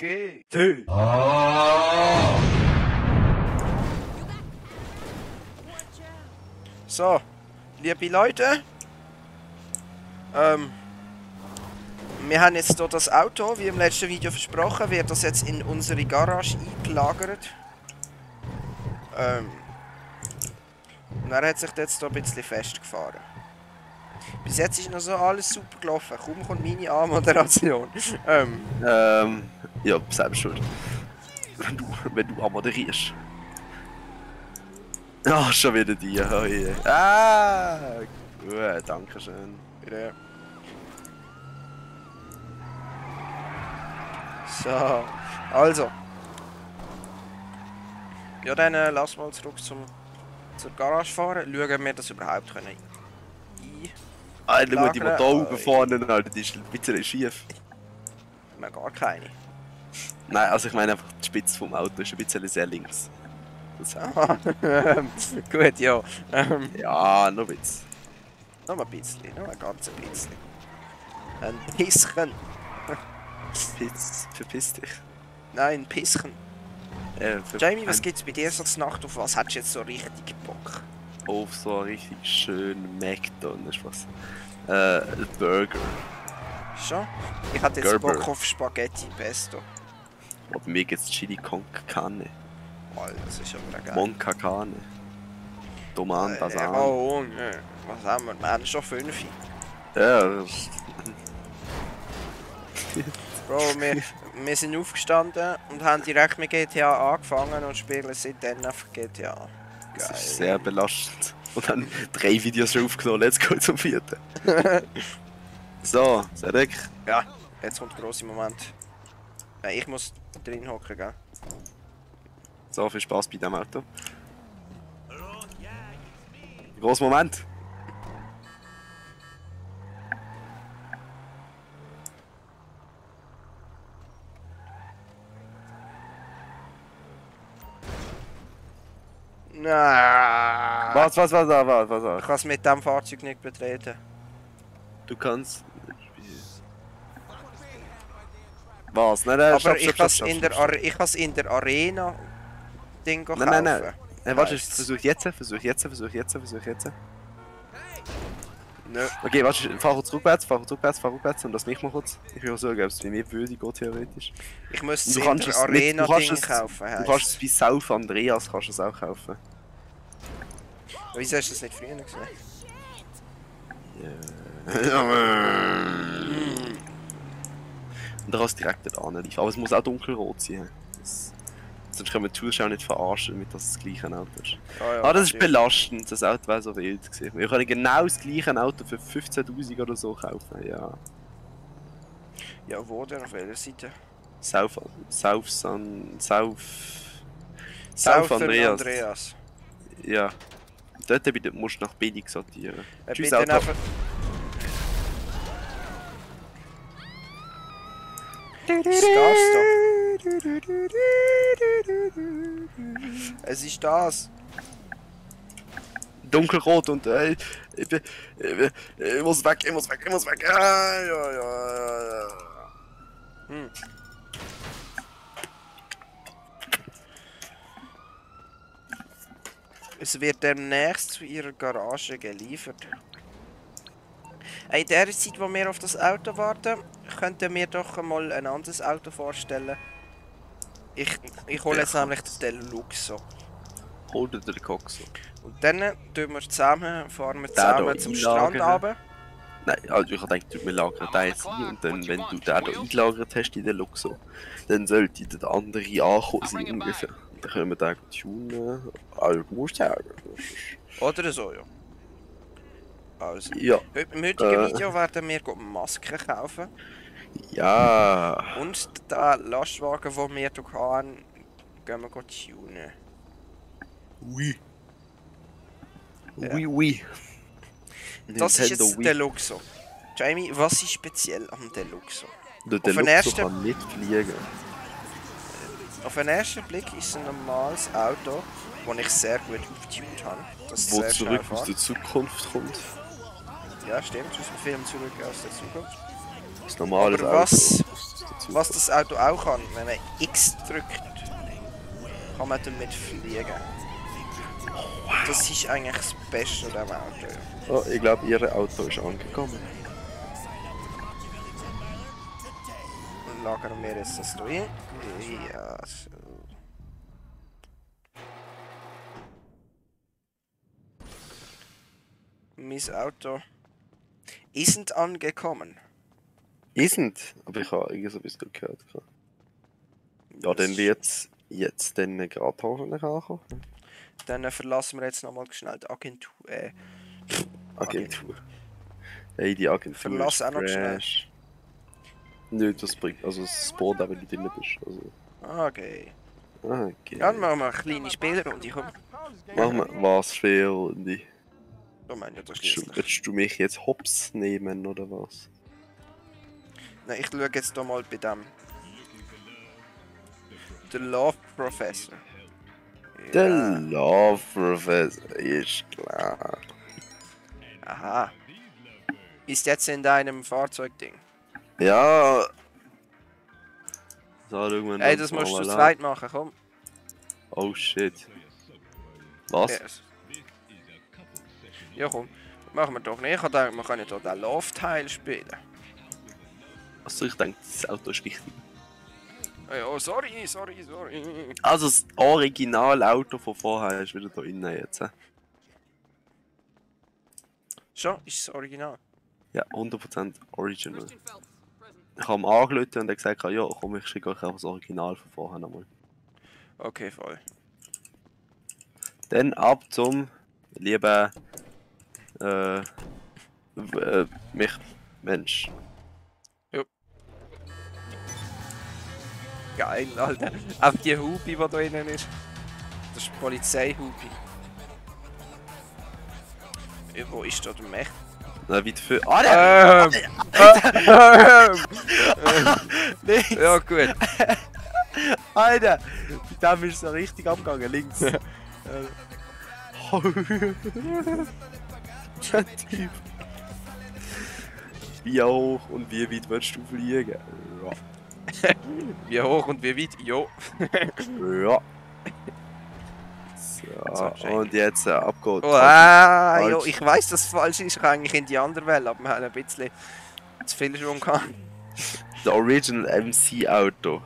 GTA. Oh. So, liebe Leute, wir haben jetzt hier das Auto, wie im letzten Video versprochen, wird das jetzt in unsere Garage eingelagert. Und er hat sich jetzt hier ein bisschen festgefahren. Bis jetzt ist noch so alles super gelaufen. Kaum kommt meine Anmoderation. Ja, selbst schuld. Wenn du anmoderierst. Ah, oh, schon wieder die. Oh yeah. Ah, gut, danke schön. Bitte. So, also. Ja, dann lass mal zurück zur Garage fahren. Schauen, ob wir das überhaupt können. Alter, die Motorhaube vorne, Alter, die ist ein bisschen schief. Na, gar keine. Nein, also ich meine einfach die Spitze vom Auto ist ein bisschen sehr links. Gut, ja. Ja, noch ein bisschen. Noch ein bisschen, noch ein ganzes bisschen. Ein Pisschen. Verpiss dich. Nein, ein Pisschen. Jamie, was gibt's bei dir so zur Nacht auf? Was hast du jetzt so richtig Bock? Auf so einen richtig schönen McDonald's, was? Burger. Schon? Ich hatte jetzt Bock auf Spaghetti Pesto. Aber mir geht's Chili con Carne. Alter, das ist aber geil. Monca Carne. Toman, Basan. Oh, ne. Was haben wir? Wir haben schon 5. Ja, Bro, wir sind aufgestanden und haben direkt mit GTA angefangen und spielen seitdem auf GTA. Geil. Das ist sehr belastend. Und dann 3 Videos schon aufgenommen, let's go zum 4. So, Serek. Ja, jetzt kommt der grosse Moment. Nein, ich muss drin hocken, gell? So, viel Spaß bei diesem Auto. Großer Moment! Nein. Was? Ich kann es mit diesem Fahrzeug nicht betreten. Du kannst... Was? Nein, aber ich kann es in der Arena... Ding kaufen. Nein. Warte, versuch jetzt. Nö. Okay, warte, fahr kurz rückwärts und das nicht mal kurz. Ich will auch sagen, ob es bei mir würde, geht theoretisch. Ich müsste es in der Arena Ding kaufen. Du kannst es bei San Andreas kannst es auch kaufen. Wieso hast du das nicht früher gesehen? Und da kannst du direkt dort anliefern. Aber es muss auch dunkelrot sein. Sonst können wir die Zuschauer nicht verarschen, damit das gleiche Auto ist. Oh ja, das ist belastend, das Auto wäre so wild gewesen. Wir können genau das gleiche Auto für 15.000 oder so kaufen, ja. Ja, wo denn? Auf welcher Seite? San Andreas. Ja. Dort bitte musst du nach billig sortieren. Tschüss, Auto. Es ist das. Dunkelrot und ich muss weg, ich muss weg. Ja. Es wird demnächst zu ihrer Garage geliefert. In der Zeit, wo wir auf das Auto warten, könnten wir doch mal ein anderes Auto vorstellen. Ich hole jetzt nämlich den Deluxo. Oder den Coxo. Und dann fahren wir zusammen zum Strand runter. Nein, also ich denke, wir lagern den jetzt ein und dann, wenn du den da eingelagert hast in den Deluxo, dann sollte der andere angekommen sein ungefähr. Dann können wir den tunen. Also musst du sagen. Oder so, ja. Also, ja. Im heutigen Video werden wir Masken kaufen. Ja. Und den Lastwagen, den wir hier haben, gehen wir tunen. Ui. Ja. Ui. Das Nintendo ist jetzt der Deluxo. Jamie, was ist speziell am Deluxo? Der Deluxo kann nicht fliegen. Auf den ersten Blick ist es ein normales Auto, das ich sehr gut aufgetunt habe. Das wo zurück aus der Zukunft kommt. Ja, stimmt, aus dem Film Zurück aus der Zukunft. Das normale Auto. Was Was das Auto auch kann, wenn man X drückt, kann man damit fliegen. Das ist eigentlich das Beste an dem Auto. Oh, ich glaube, ihr Auto ist angekommen. Lagern wir jetzt das durch. Ja, so. Mein Auto isn't angekommen. Isn't? Aber ich habe irgendwie so ein bisschen gehört. Ja, dann wird es jetzt dann gerade hoffentlich ankommen. Dann verlassen wir jetzt nochmal schnell die Agentur. Agentur. Hey, die Agentur. Verlass auch noch schnell. Nö, das bringt. Also, es spawnt auch, wenn du drin bist. Also. Okay. Okay. Dann machen wir eine kleine Spielrunde. Komm. Machen wir was für die. Oh mein Gott, willst du mich jetzt hops nehmen oder was? Nein, ich schaue jetzt hier mal bei dem. The Love Professor. Ja. The Love Professor, ist klar. Aha. Ist jetzt in deinem Fahrzeugding? Ja. So, ey, das musst du zweit machen, komm. Oh shit. Was? Yes. Ja komm, machen wir doch nicht. Ich dachte, wir können hier den Love-Teil spielen. Achso, ich denke, das Auto ist wichtig. Oh ja, sorry. Also das Original-Auto von vorher ist wieder da innen jetzt. Schon? Ist das Original? Ja, 100% Original. Ich habe ihn angerufen und er gesagt, ja komm, ich schicke euch auch das Original von vorher nochmal. Okay, voll. Dann ab zum lieben... mich, Mensch. Jo. Geil, Alter. Auch die Hupe, die da drinnen ist. Das ist die Polizeihupe. Wo ist da der Mech? Na, wie dafür. Ah, nein! Ja, gut. Alter! Bei dem ist es richtig abgegangen, links. Typ. Wie hoch und wie weit willst du fliegen? Ja. Wie hoch und wie weit? Jo. Ja. So, und jetzt abgeht. Oh, jo, ich weiss, dass es falsch ist. Ich kann eigentlich in die andere Welt, aber wir haben ein bisschen zu viel Schwung gehabt. Das Original MC Auto.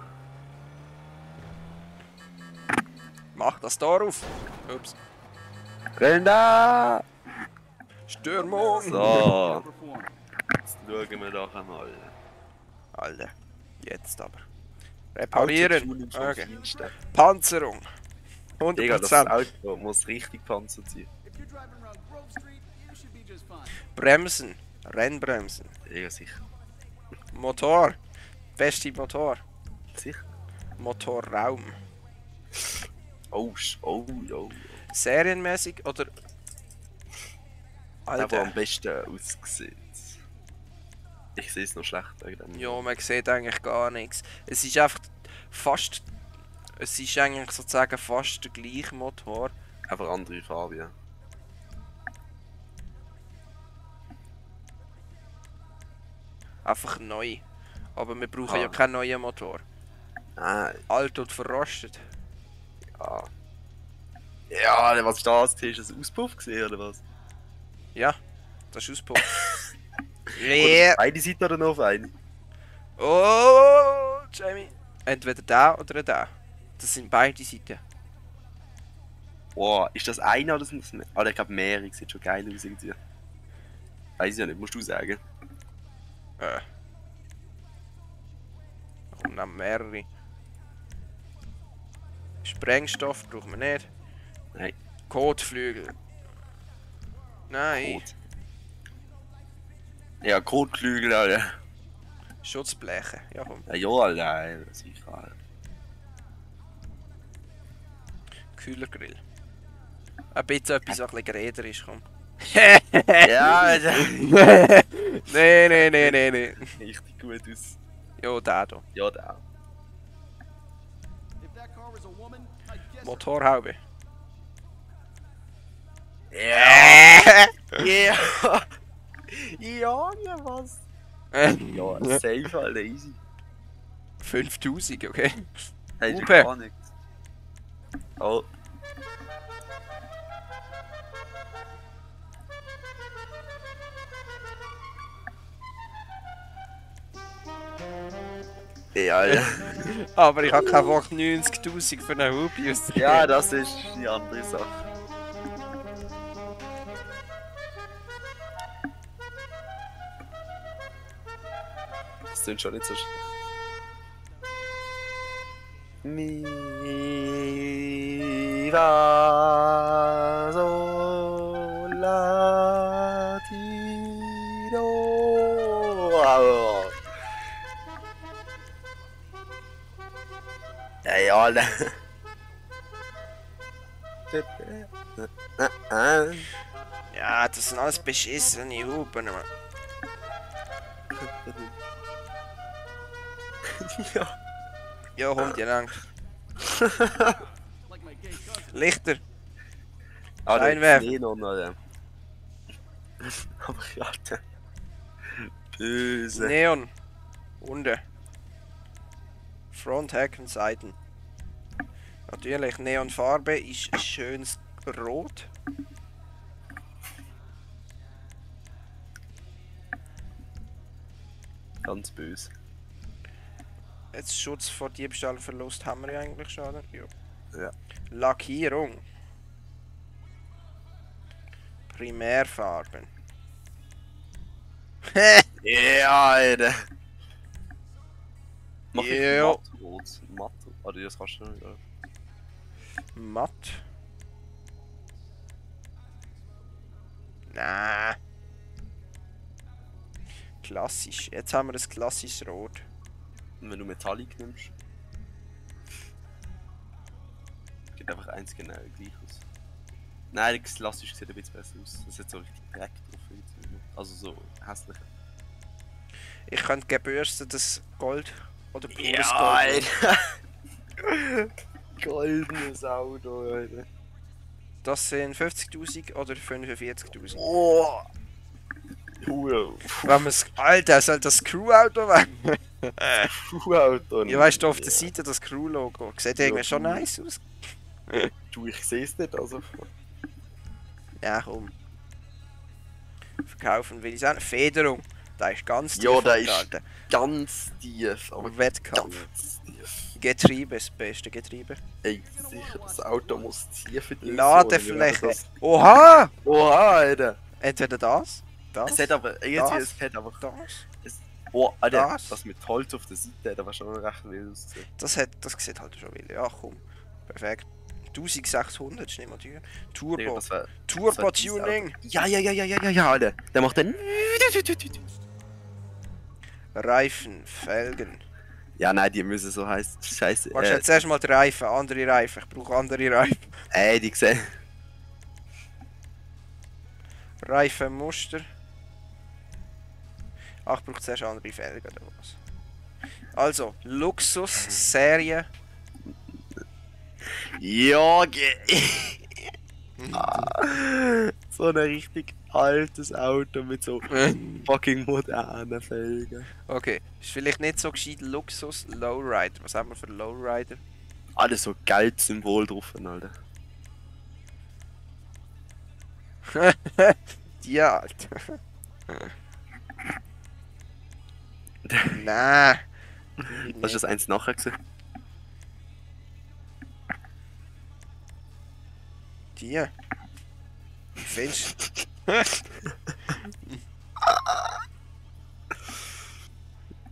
Mach das Tor auf. Ups. Renner! Stürmung! So! Jetzt schauen wir doch einmal. Alter, jetzt aber. Reparieren! Okay. Panzerung! 100%! Digga, das Auto muss richtig panzert sein. Bremsen! Rennbremsen! Digga, sicher. Motor! Beste Motor! Sicher? Motorraum! Oh. Serienmäßig oder. Alter. Der, der am besten aussieht. Ich sehe es noch schlecht wegen dem. Ja, man sieht eigentlich gar nichts. Es ist einfach fast. Es ist eigentlich sozusagen fast der gleiche Motor. Aber andere Farbe, ja. Einfach neu. Aber wir brauchen ja keinen neuen Motor. Nein. Alt und verrostet. Ja. Ja, was ist das? Ist das ein Auspuff gesehen oder was? Ja, das ist Auspuff. Yeah. Eine Seite oder noch auf eine? Oh, Jamie. Entweder da oder da. Das sind beide Seiten. Boah, ist das eine oder sind das mehr? Alter, ich glaube mehrere, sieht schon geil aus irgendwie. Weiß ich ja nicht, musst du sagen. Warum noch mehrere? Sprengstoff brauchen wir nicht. Nein. Kotflügel. Nein. Kot. Ja, Kotflügel, Alter. Schutzbleche, ja komm. Ja, Alter, sicher, Alter. Kühlergrill. Ein bisschen etwas, was ein bisschen geräder ist, komm. Ja, Alter. Nee. Richtig gut aus. Ja, der hier. Ja, der. Motorhaube. Yeah. Yeah. Ja, was? Ja, safe, Alter, easy. 5000, okay? Hey, ich gar nichts. Oh. Ja, ja. Aber ich habe kein Wort 90.000 für einen Hubi auszugeben. Ja, das ist die andere Sache. Das klingt schon nicht so schlimm. Mi va so la ti do. Ey, Alter. Ja, das sind alles beschissene Hupen, Mann. Ja. Ja, Hund, ja lang. Lichter. Einwerfen. Neon, aber ja, der. Böse. Neon. Hunde. Front, Hecken, Seiten. Natürlich, Neonfarbe ist schönes Rot. Ganz böse. Jetzt Schutz vor Diebstahl und Verlust haben wir ja eigentlich schon, oder? Ja. Ja. Lackierung. Primärfarben. Ja, Alter. Mach ich Mattrot. Matt. Oder das kannst du nicht, oder? Matt? Na. Klassisch. Jetzt haben wir das klassische Rot. Wenn du Metallic nimmst, geht einfach eins genau gleich aus. Nein, das klassische sieht ein bisschen besser aus. Das sieht so richtig Dreck drauf. Also so hässlich. Ich könnte gebürstetes Gold oder pures Gold. Goldenes Auto, Alter. Das sind 50.000 oder 45.000. Oh. Wenn man es. Alter, soll das Crew-Auto werden? Crew-Auto. Ja, weißt du, auf der Seite das Crew-Logo. Sieht irgendwie schon nice aus. Du, ich sehe es nicht, also. Ja, komm. Verkaufen will ich es auch. Federung. Da ist ganz tief. Ja, da ist ganz tief. Aber Wettkampf. Ganz tief. Getriebe ist das beste Getriebe. Ey, sicher, das Auto muss tief in die Ladefläche. Oha! Oha, Alter. Entweder das. Das? Es hat aber, jetzt hat aber das. Es, boah, Alter, das mit Holz auf der Seite hat aber schon recht wild ausgesehen. Das sieht halt schon wild. Ja, komm. Perfekt. 1600 ist nicht mehr teuer. Turbo. Nee, Turbo-Tuning. Ja, Alter. Der macht den. Reifen, Felgen. Ja, nein, die müssen so heiß. Scheiße. Machst du jetzt erstmal die Reifen, andere Reifen. Ich brauche andere Reifen. Ey, die gesehen. Reifenmuster. Ach, braucht zuerst andere Felgen oder was? Also, Luxus-Serie. Ja, so ein richtig altes Auto mit so fucking modernen Felgen. Okay, ist vielleicht nicht so gescheit Luxus-Lowrider. Was haben wir für Lowrider? Alles so Geldsymbol drauf, Alter. Ja, Alter. Nein. Was ist das eins nachher gewesen? Die. Mensch.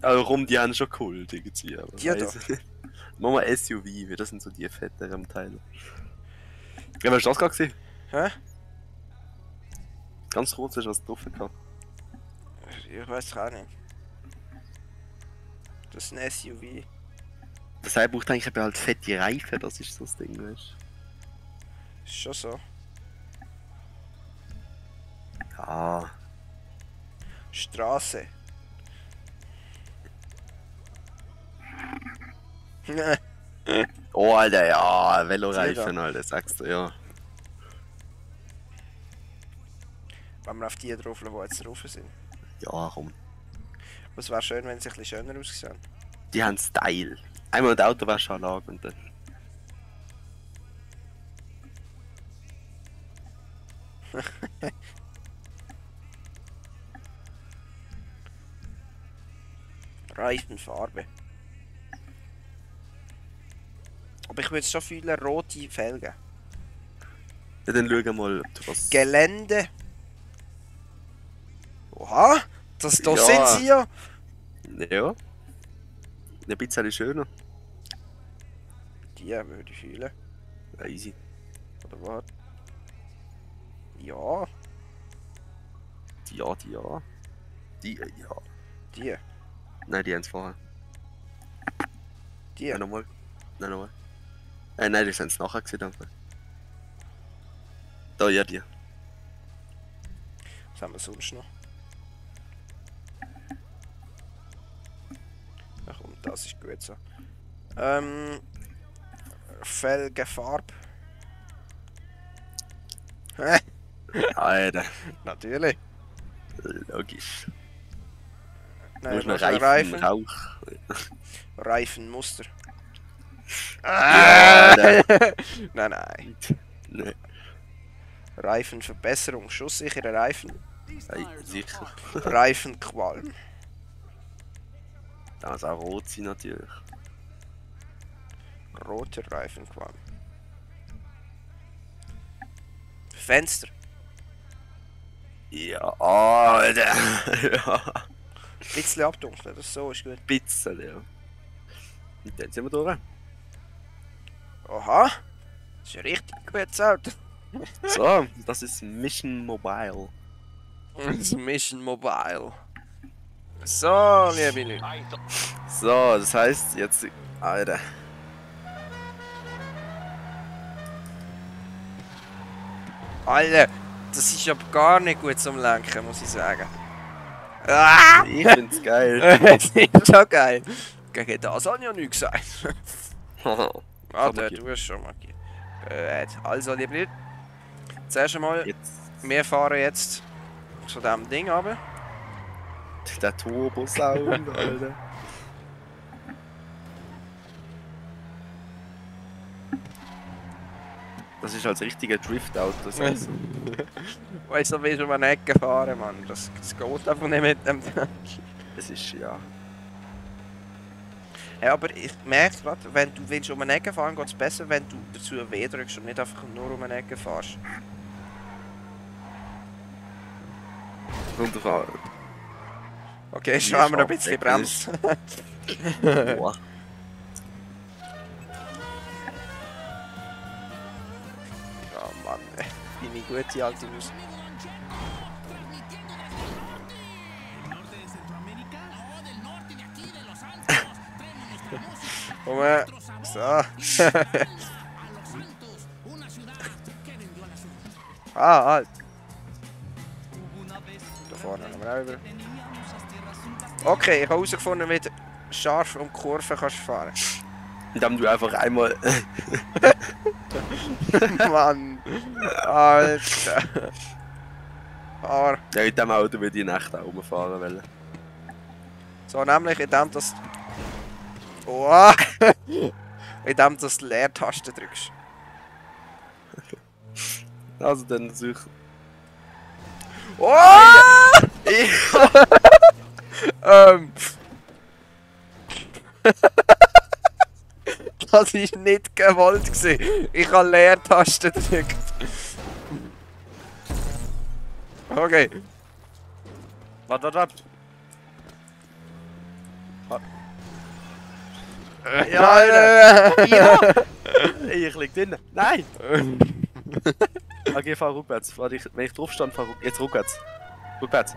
Also rum, die haben schon cool, Digga. Aber die doch. Mach mal SUV, das sind so die fetteren Teile. Ja, was hast du das gerade gesehen? Hä? Ganz rot ist was drauf gehabt. Ich weiß es auch nicht. Das ist ein SUV. Das heißt, braucht eigentlich halt fette Reifen, das ist so das Ding, weißt du? Ist schon so. Ja. Straße. Oh, Alter, ja, Veloreifen, Alter, sagst du, ja. Wenn wir auf die drauf lassen, die jetzt drauf sind. Ja, komm. Es wäre schön, wenn sie ein bisschen schöner aussehen. Die haben Style. Einmal die Autowaschanlage und dann. Reifenfarbe. Aber ich würde schon viele rote Felgen. Ja, dann schauen wir mal, ob du was... Gelände. Oha, das da sind sie ja. Ja. Ein bisschen schöner. Die würde ich fühlen. Ja, easy. Oder was? Ja. Die. Nein, die haben es vorher. Die. Nein, nochmal. Nein, nochmal. Nein, die sind es nachher gesehen. Da, ja, die. Was haben wir sonst noch? Ach, und das ist gut so. Felgenfarbe. Hä? Alter. Natürlich. Logisch. Nein, muss man Reifen. Rauch. Reifenmuster. Ja, nein. Nee. Reifenverbesserung, schusssichere Reifen. Sicher. Reifenqualm. Da muss auch rot sein natürlich. Roter Reifenqualm. Fenster. Ja, Alter. Ja. Ein bisschen abdunkeln, das so ist gut. Ein bisschen, ja. Und dann sind wir durch. Aha, das ist ja richtig gut, Alter. So, das ist Mission Mobile. Das ist Mission Mobile. So, liebe Leute. So, das heisst jetzt... Alter. Alter, das ist aber gar nicht gut zum Lenken, muss ich sagen. Ah! Ich find's geil. Das ist schon geil. Gegen das habe ich ja nichts gesagt. Alter, du hast schon mal gegeben. Also, liebe Leute. Zuerst einmal, wir fahren jetzt zu diesem Ding runter. Der Turbo-Sound, Alter. Das ist als richtiger Drift-Auto, das heißt. Weißt du, wie du um eine Ecke fahren, Mann? Das geht einfach nicht mit dem Tank. Das ist, ja. Ja, aber ich merke gerade, wenn du willst um eine Ecke fahren, geht es besser, wenn du dazu ein W drückst und nicht einfach nur um eine Ecke fährst. Wunderbar. Okay, schon haben wir ein bisschen bremst. Boah. Oh Mann, meine gute alte Musik. Moment. So. Ah, halt. Da vorne haben wir auch über. Okay, ich habe herausgefunden, wie du scharf um Kurven kannst fahren. Indem du einfach einmal... Mann! Alter! Aber... Ja, in diesem Auto würde ich nicht auch rumfahren wollen. So, nämlich in dem, dass... Oh! In dem, dass du Leertaste drückst. Also dann suche... Oh! Das war nicht gewollt. Ich habe Leertaste gedrückt. Okay. Warte. Ja! Ich lieg drin. Nein! Okay, fahr rückwärts. Wenn ich drauf stand, fahr rückwärts. Jetzt rückwärts. Rückwärts.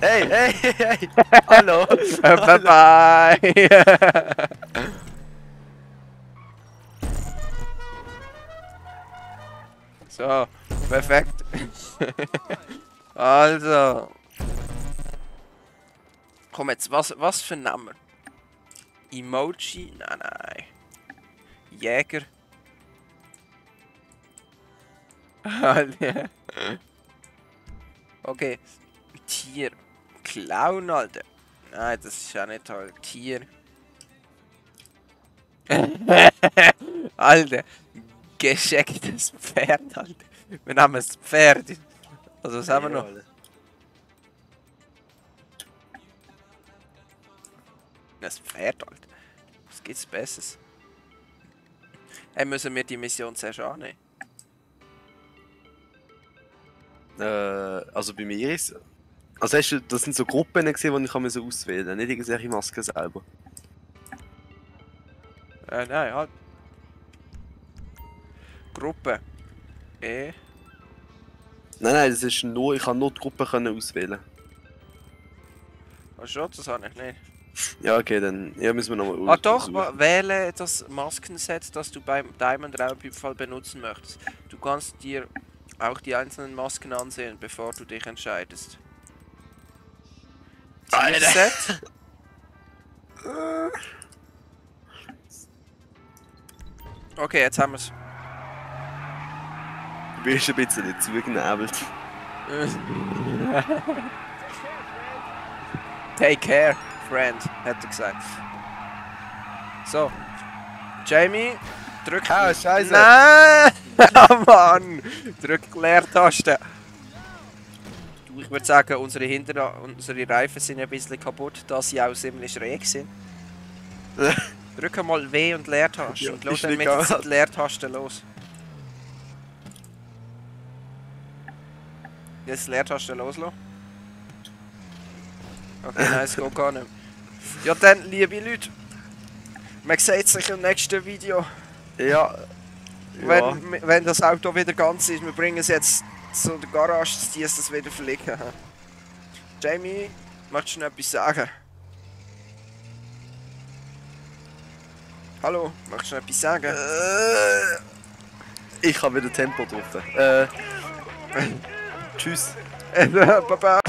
Hey! Hallo! Bye! So, perfekt! Also... Komm jetzt, was für ein Name? Emoji? Nein. Jäger? Alter! Okay. Tier. klauen, Alter. Nein, das ist ja nicht halt hier. Alter, geschecktes Pferd, Alter. Wir haben ein Pferd. Also was haben wir noch? Das Pferd, Alter. Was gibt's Besseres? Hey, müssen wir die Mission zuerst annehmen? Also bei mir ist... Also hast du, das sind so Gruppen gesehen, die ich auswählen musste, nicht irgendwelche Masken selber. Nein, halt. Gruppe. Nein, das ist nur... Ich kann nur die Gruppe auswählen. Ach schon, das habe ich nicht. Ja, okay, dann ja, müssen wir nochmal... Ah doch, wähle das Maskenset, das du beim Diamond-Raubüberfall benutzen möchtest. Du kannst dir auch die einzelnen Masken ansehen, bevor du dich entscheidest. Set. Okay, jetzt haben wir es. Du bist ein bisschen nicht zugenabelt. Take care. Friend, hätte er gesagt. So. Jamie, drück... Ah, scheiße! Nein! Oh Mann! Drück die Leertaste. Du, ich würde sagen, unsere Reifen sind ein bisschen kaputt, da sie auch ziemlich schräg sind. Drück mal W und Leertaste und los dann mit der Leertaste los. Jetzt Leertaste loslassen. Okay, nein, es geht gar nicht. Ja dann, liebe Leute, man sieht sich im nächsten Video. Ja. Wenn das Auto wieder ganz ist, wir bringen es jetzt zu der Garage, die ist das wieder verlegen. Jamie, möchtest du noch etwas sagen? Hallo, möchtest du noch etwas sagen? Ich habe wieder Tempo drauf. Tschüss. Baba.